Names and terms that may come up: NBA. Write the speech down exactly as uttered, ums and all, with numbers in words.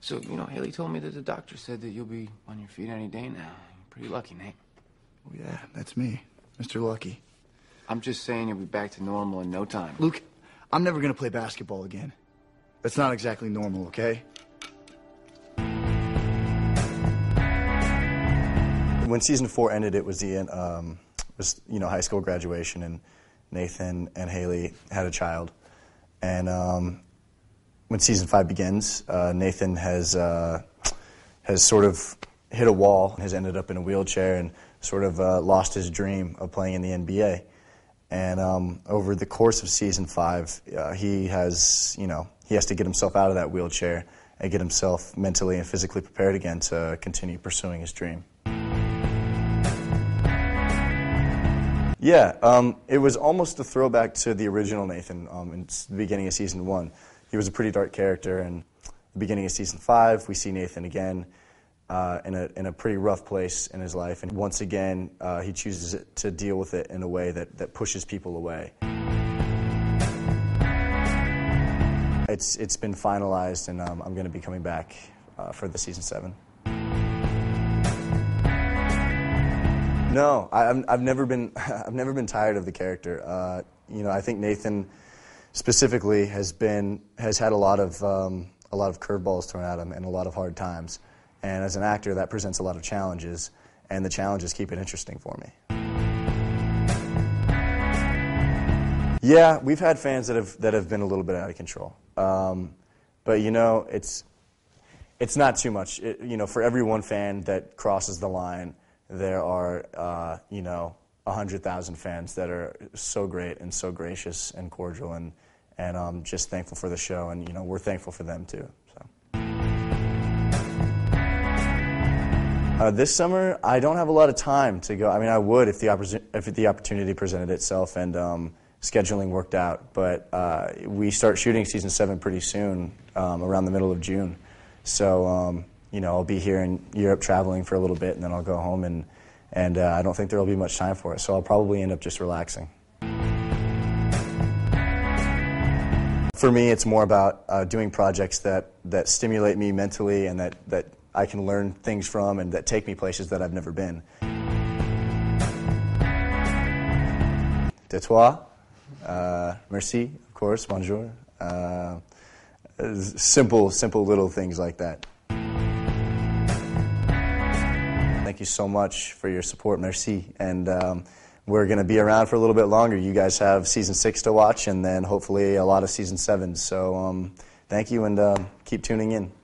So, you know, Haley told me that the doctor said that you'll be on your feet any day now. You're pretty lucky, Nate. Oh, yeah, that's me, Mister Lucky. I'm just saying you'll be back to normal in no time. Luke, I'm never going to play basketball again. That's not exactly normal, okay? When season four ended, it was the um, was, you know, high school graduation, and Nathan and Haley had a child. And um, when season five begins, uh, Nathan has uh, has sort of hit a wall, has ended up in a wheelchair, and sort of uh, lost his dream of playing in the N B A. And um, over the course of season five, uh, he has, you know, he has to get himself out of that wheelchair and get himself mentally and physically prepared again to continue pursuing his dream. Yeah, um, it was almost a throwback to the original Nathan um, in the beginning of season one. He was a pretty dark character, and the beginning of season five, we see Nathan again uh, in a in a pretty rough place in his life, and once again, uh, he chooses to deal with it in a way that, that pushes people away. It's it's been finalized, and um, I'm going to be coming back uh, for the season seven. No, I, I've never been. I've never been tired of the character. Uh, you know, I think Nathan specifically has been has had a lot of um, a lot of curveballs thrown at him and a lot of hard times. And as an actor, that presents a lot of challenges, and the challenges keep it interesting for me. Yeah, we've had fans that have that have been a little bit out of control, um, but you know, it's it's not too much. It, you know, for every one fan that crosses the line, there are, uh, you know, one hundred thousand fans that are so great and so gracious and cordial, and and um, just thankful for the show, and, you know, we're thankful for them, too. So. Uh, this summer, I don't have a lot of time to go. I mean, I would if the, oppor if the opportunity presented itself and um, scheduling worked out, but uh, we start shooting season seven pretty soon, um, around the middle of June, so... Um, You know, I'll be here in Europe traveling for a little bit, and then I'll go home, and, and uh, I don't think there will be much time for it, so I'll probably end up just relaxing. For me, it's more about uh, doing projects that, that stimulate me mentally and that, that I can learn things from and that take me places that I've never been. De toi, uh, merci, of course, bonjour. Uh, simple, simple little things like that. Thank you so much for your support, merci, and um, we're going to be around for a little bit longer. You guys have season six to watch, and then hopefully a lot of season seven, so um, thank you, and uh, keep tuning in.